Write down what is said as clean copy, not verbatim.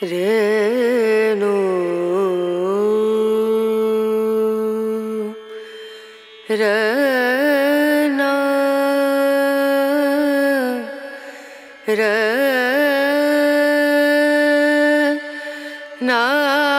re na